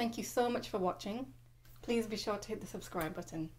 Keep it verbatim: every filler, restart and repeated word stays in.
Thank you so much for watching. Please be sure to hit the subscribe button.